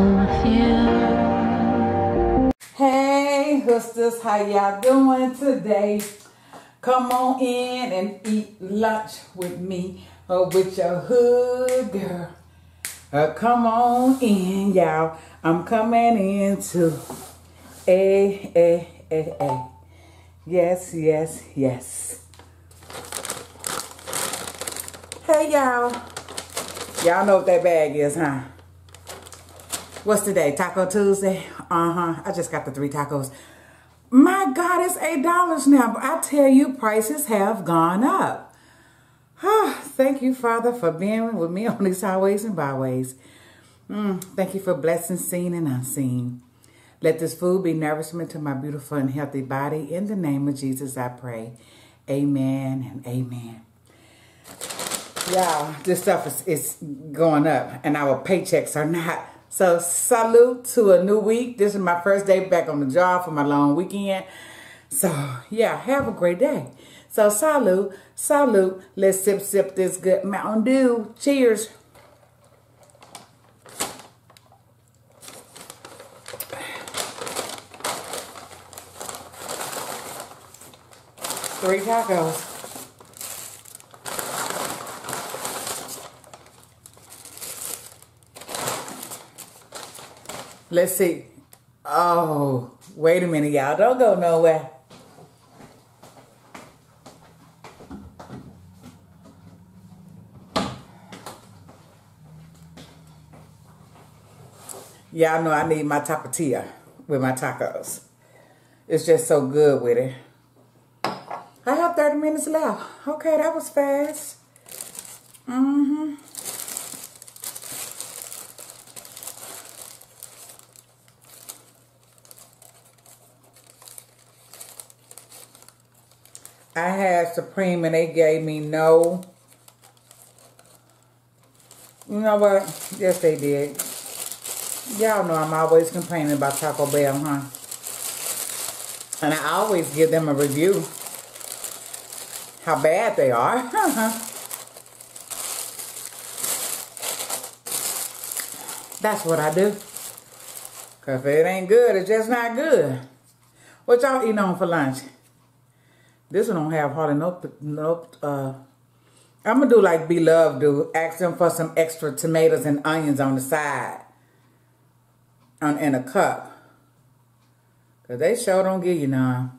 love you. Hey hustlers, how y'all doing today? Come on in and eat lunch with me or with your hood girl. Come on in, y'all. I'm coming in too. Yes, yes, yes. Hey, y'all. Y'all know what that bag is, huh? What's today? Taco Tuesday? I just got the 3 tacos. My God, it's $8 now. But I tell you, prices have gone up. Thank you, Father, for being with me on these highways and byways. Thank you for blessings seen and unseen. Let this food be nourishment to my beautiful and healthy body. In the name of Jesus, I pray. Amen and amen. Y'all, this stuff is going up, and our paychecks are not. So, salute to a new week. This is my first day back on the job for my long weekend. So, yeah, have a great day. So, salute, salute. Let's sip this good Mountain Dew. Cheers. Three tacos. Let's see. Oh, wait a minute, y'all. Don't go nowhere. Y'all know I need my tapatilla with my tacos. It's just so good with it. I have 30 minutes left. Okay, that was fast. I had Supreme and they gave me no. You know what? Yes, they did. Y'all know I'm always complaining about Taco Bell, huh? And I always give them a review. How bad they are. That's what I do. Because if it ain't good, it's just not good. What y'all eating on for lunch? This one don't have hardly no, I'm going to do like Beloved do. Ask them for some extra tomatoes and onions on the side. In a cup. Because they sure don't give you none.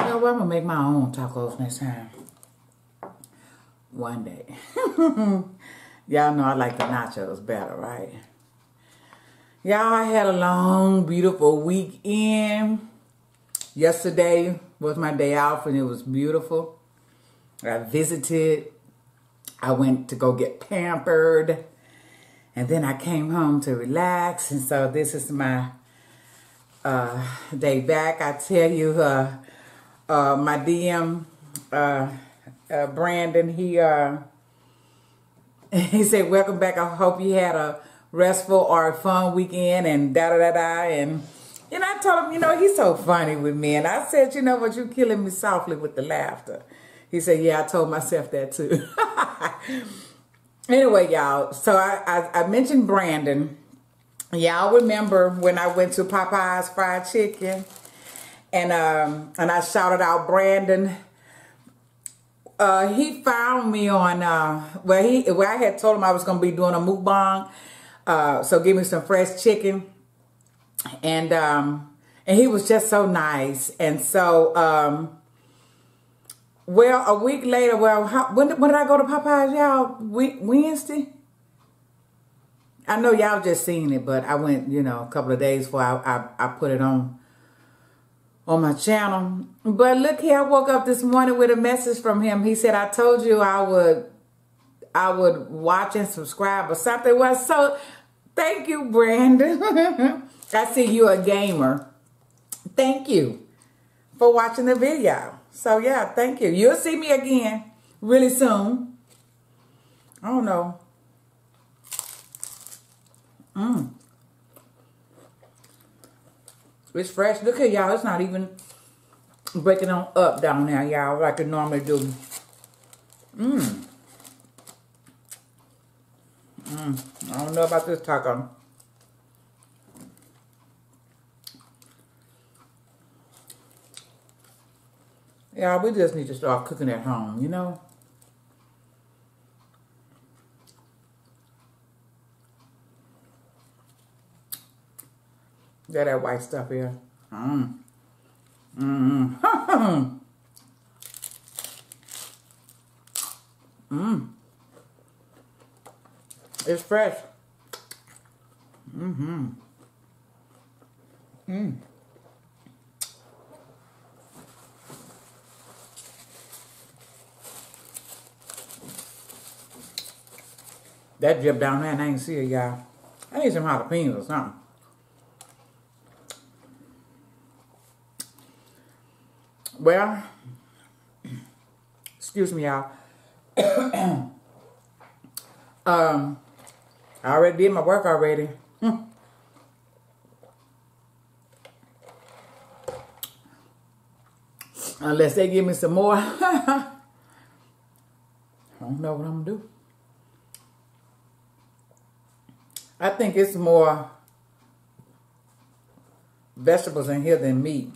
You know what? I'm going to make my own tacos next time. One day. Y'all know I like the nachos better, right? Y'all, I had a long, beautiful weekend. Yesterday was my day off and it was beautiful. I visited. I went to go get pampered. And then I came home to relax. And so this is my day back. I tell you, my DM, Brandon, he said, welcome back. I hope you had a restful or fun weekend and da-da-da-da. And I told him, you know, he's so funny with me. And I said, you know what, you're killing me softly with the laughter. He said, yeah, I told myself that too. Anyway, y'all, so I mentioned Brandon. Y'all remember when I went to Popeye's Fried Chicken and I shouted out Brandon. He found me on, where I had told him I was going to be doing a mukbang. So give me some fresh chicken. And he was just so nice. And so, well, a week later, well, when did I go to Popeye's, y'all? Wednesday? I know y'all just seen it, but I went, you know, a couple of days before I put it on my channel. But look here, I woke up this morning with a message from him. He said, I told you I would watch and subscribe or something. Well, so thank you, Brandon. I see you're a gamer. Thank you for watching the video. So, yeah, thank you. You'll see me again really soon. I don't know. It's fresh. Look at y'all. It's not even breaking on up down there, y'all, like it normally do. I don't know about this taco. Yeah, we just need to start cooking at home, you know? Yeah, that white stuff here. It's fresh. That drip down there and I ain't see it, y'all. I need some jalapenos or something. Well, excuse me, y'all. I already did my work already. Unless they give me some more. I don't know what I'm going to do. I think it's more vegetables in here than meat.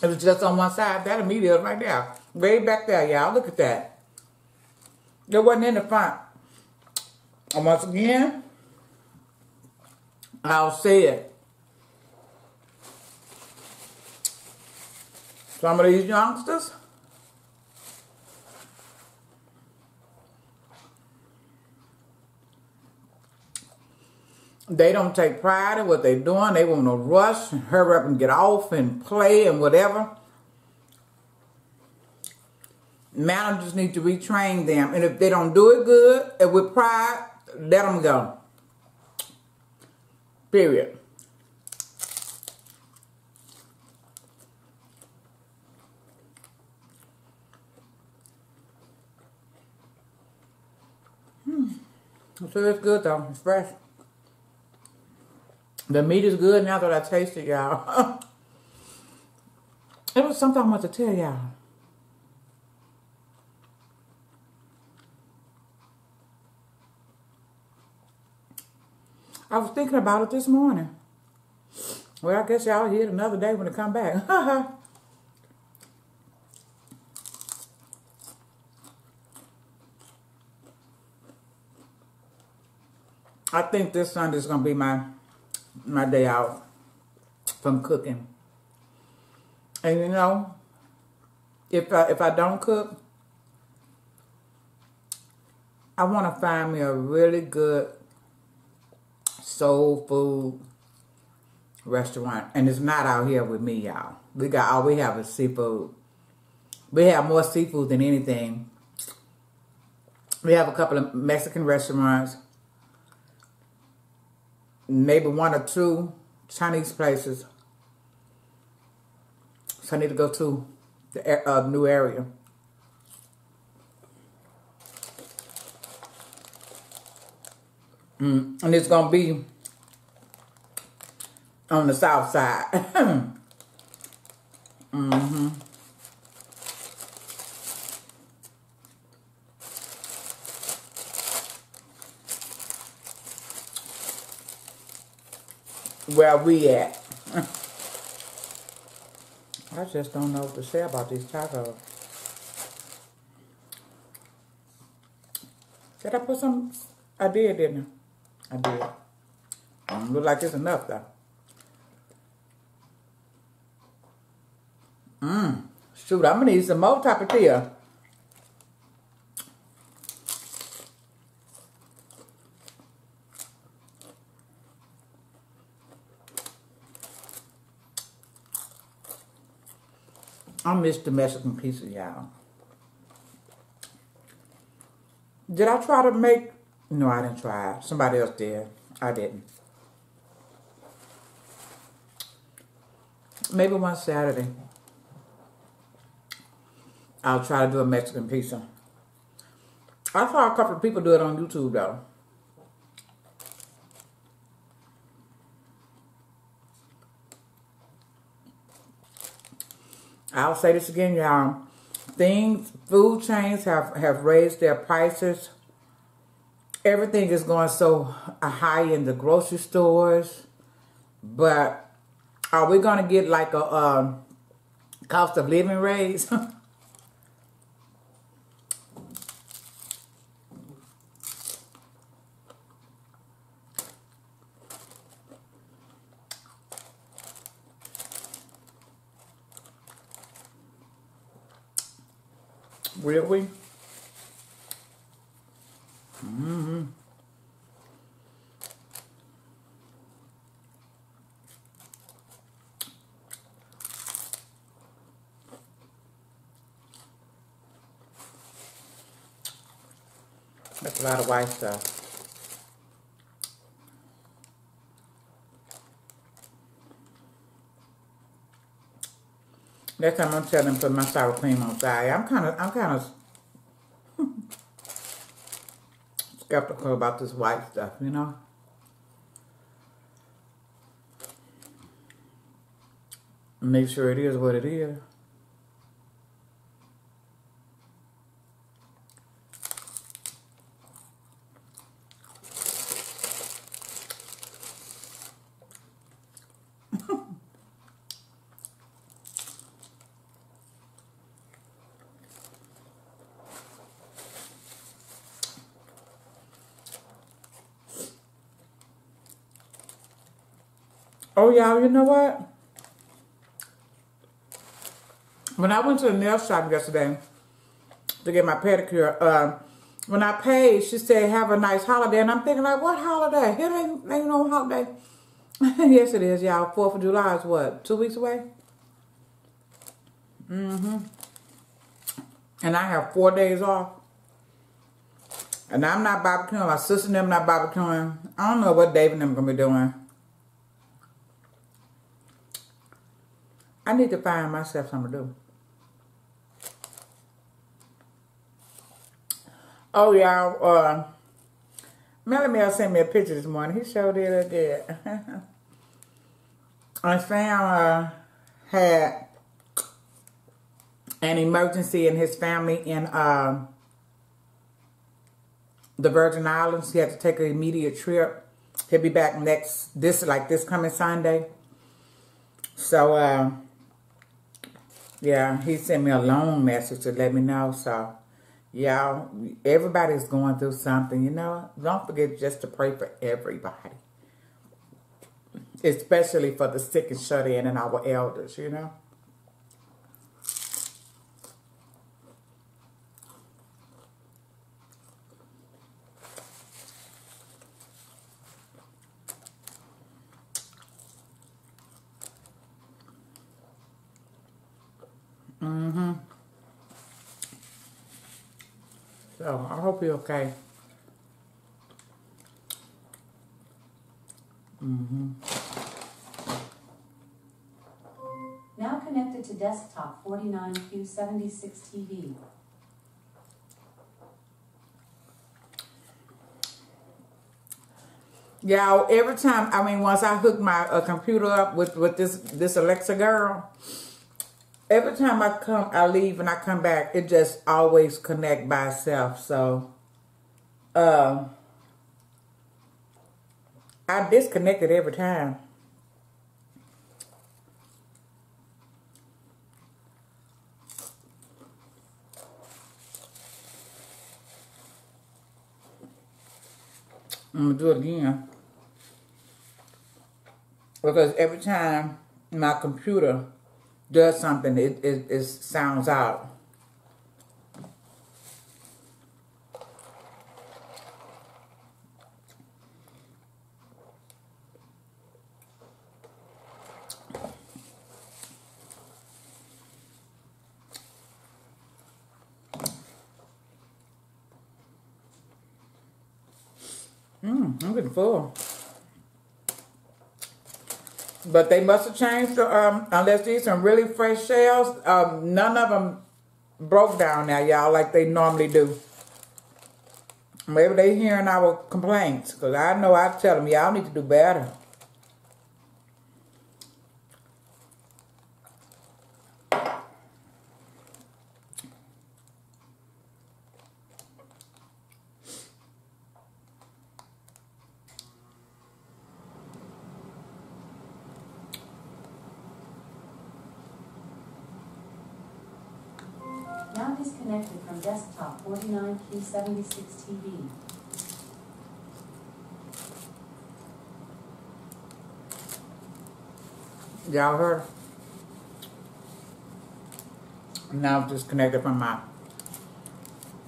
It was just on one side. That immediate right there. Way back there, y'all. Look at that. It wasn't in the front. And once again, I'll say it. Some of these youngsters, they don't take pride in what they're doing. They want to rush and hurry up and get off and play and whatever. Managers need to retrain them. And if they don't do it good and with pride, let them go. Period. So it's good though. It's fresh. The meat is good now that I taste it, y'all. It was something I wanted to tell y'all. I was thinking about it this morning. Well, I guess y'all hear it another day when it come back. I think this Sunday is going to be my day out from cooking. And you know, if I don't cook, I want to find me a really good soul food restaurant. And it's not out here with me, y'all. We got all we have is seafood. We have more seafood than anything. We have a couple of Mexican restaurants. Maybe one or two Chinese places. So I need to go to the new area. And it's going to be on the south side. Where we at? I just don't know what to say about these tacos. Did I put some? I did, didn't I? I did. Don't look like it's enough though. Shoot, I'm gonna need some more tapatio. I miss the Mexican pizza, y'all. Did I try to make? No, I didn't try it. Somebody else did. I didn't. Maybe one Saturday, I'll try to do a Mexican pizza. I saw a couple of people do it on YouTube, though. I'll say this again, y'all. Food chains have raised their prices. Everything is going so high in the grocery stores. But are we going to get like a cost of living raise? Really? Mm-hmm. That's a lot of white stuff. Next time I'm telling them put my sour cream on side. I'm kind of skeptical about this white stuff, you know. Make sure it is what it is. Oh, y'all, you know what? When I went to the nail shop yesterday to get my pedicure, when I paid, she said, have a nice holiday. And I'm thinking, like, what holiday? It ain't no holiday. Yes, it is, y'all. 4th of July is what, 2 weeks away? Mm-hmm. And I have 4 days off. And I'm not barbecuing. My sister and them not barbecuing. I don't know what Dave and them going to be doing. I need to find myself something to do. Oh, y'all. Melanie sent me a picture this morning. He showed it up there. And Sam had an emergency in his family in the Virgin Islands. He had to take an immediate trip. He'll be back this coming Sunday. So, yeah, he sent me a long message to let me know. So, y'all, everybody's going through something, you know. Don't forget just to pray for everybody. Especially for the sick and shut in and our elders, you know. Mm-hmm. So, I hope you're okay. Mm-hmm. Now connected to desktop 49Q76 TV. Yeah, every time, once I hook my computer up with this Alexa girl, every time I leave and I come back, it just always connect by itself. So, I disconnect it every time. I'm going to do it again. Because every time my computer does something, it sounds out. I'm getting full. But they must have changed, unless these some really fresh shells. None of them broke down now, y'all, like they normally do. Maybe they hearing our complaints, because I know I tell them, y'all need to do better. disconnected from desktop 49P76TV. Y'all heard? Now disconnected from my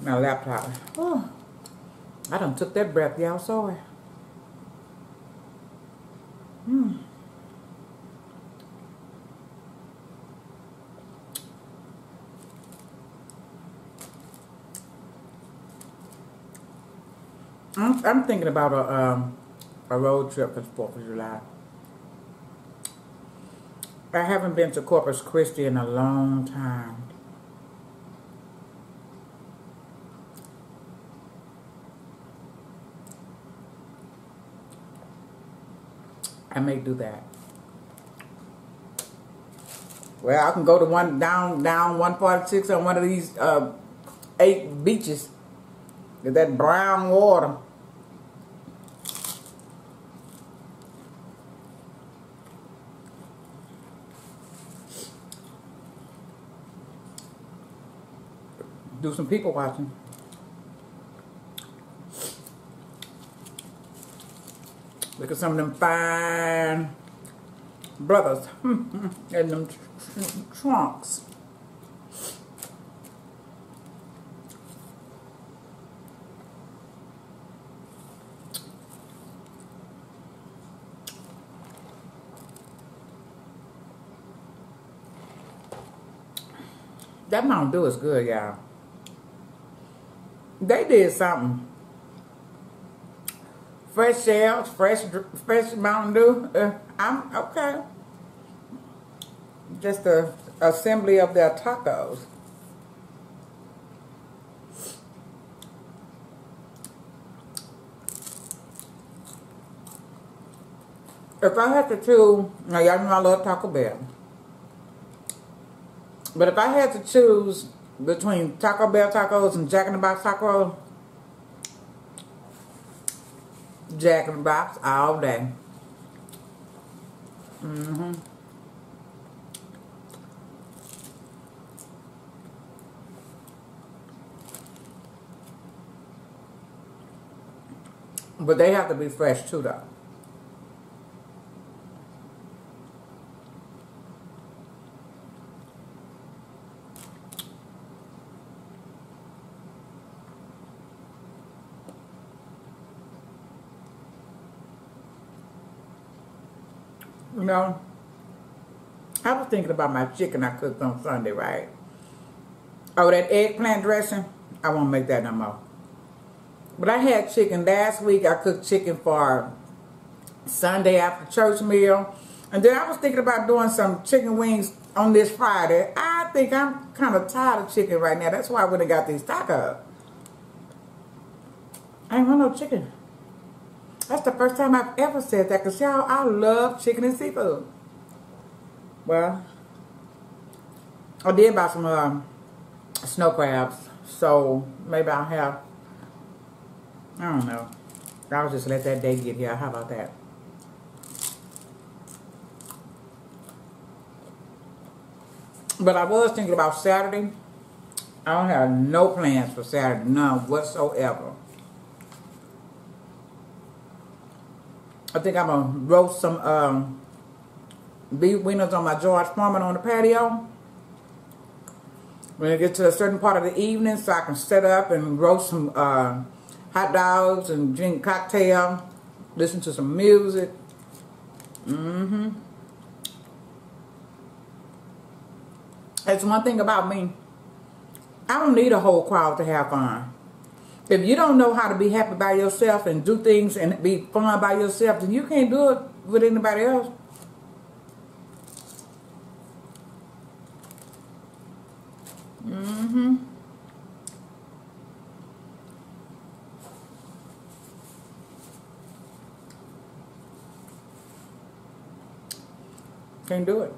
laptop. Oh, I done took that breath. Y'all saw it. I'm thinking about a road trip for the 4th of July. I haven't been to Corpus Christi in a long time. I may do that. Well, I can go to one down 146 on one of these 8 beaches. With that brown water. Do some people watching. Look at some of them fine brothers and them trunks. That Mountain Dew is good, y'all. They did something. Fresh shells, fresh Mountain Dew. I'm okay. Just the assembly of their tacos. If I had to choose, now y'all know I love Taco Bell. But if I had to choose between Taco Bell tacos and Jack in the Box tacos, Jack in the Box all day. But they have to be fresh too, though. You know, I was thinking about my chicken I cooked on Sunday, right? Oh, that eggplant dressing, I won't make that no more. But I had chicken last week. I cooked chicken for Sunday after church meal. And then I was thinking about doing some chicken wings on this Friday. I think I'm kind of tired of chicken right now. That's why I went and got these tacos. I ain't want no chicken. That's the first time I've ever said that, because y'all, I love chicken and seafood. Well, I did buy some snow crabs, so maybe I'll have, I don't know. I'll just let that day get here. How about that? But I was thinking about Saturday. I don't have no plans for Saturday, none whatsoever. I think I'm going to roast some beef wieners on my George Foreman on the patio. When I get to a certain part of the evening, so I can set up and roast some hot dogs and drink cocktail, listen to some music. That's one thing about me. I don't need a whole crowd to have fun. If you don't know how to be happy by yourself and do things and be fun by yourself, then you can't do it with anybody else. Can't do it.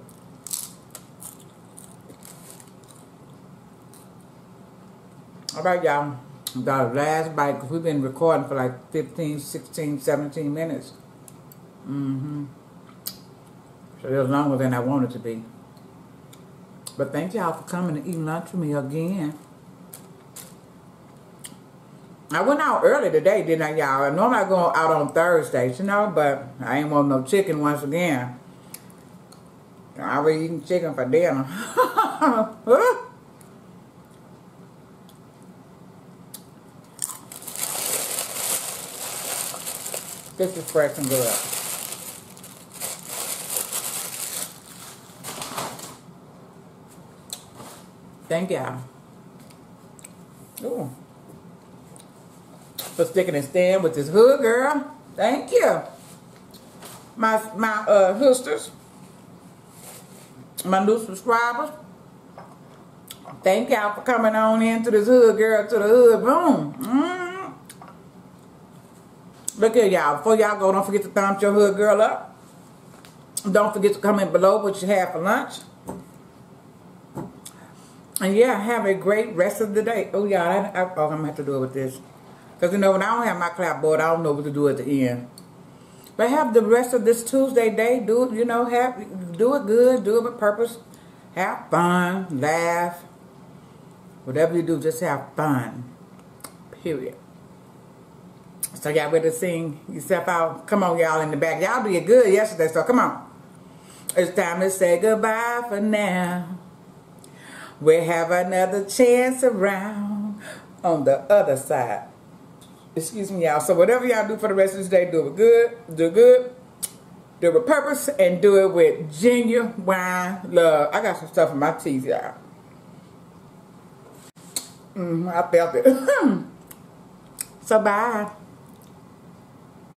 All right, y'all. Got a last bite, because we've been recording for like 15, 16, 17 minutes. So it was longer than I wanted to be. But thank y'all for coming and eating lunch with me again. I went out early today, didn't I, y'all? I normally I go out on Thursdays, you know, but I ain't want no chicken once again. I was eating chicken for dinner. This is fresh and good. Thank y'all. Ooh. For sticking and staying with this hood, girl. Thank you. My sisters, my new subscribers. Thank y'all for coming on into this hood, girl, to the hood room. Look at y'all. Before y'all go, don't forget to thumb your hood girl up. Don't forget to comment below what you had for lunch. And yeah, have a great rest of the day. Oh, y'all, I'm going to have to do it with this. Because, you know, when I don't have my clapboard, I don't know what to do at the end. But have the rest of this Tuesday day. Do it, you know, do it good. Do it with purpose. Have fun. Laugh. Whatever you do, just have fun. Period. So y'all better sing yourself out. Come on, y'all in the back. Y'all did good yesterday, so come on. It's time to say goodbye for now. We'll have another chance around on the other side. Excuse me, y'all. So whatever y'all do for the rest of this day, do it good, do good, do it with purpose, and do it with genuine love. I got some stuff in my teeth, y'all. I felt it. So bye.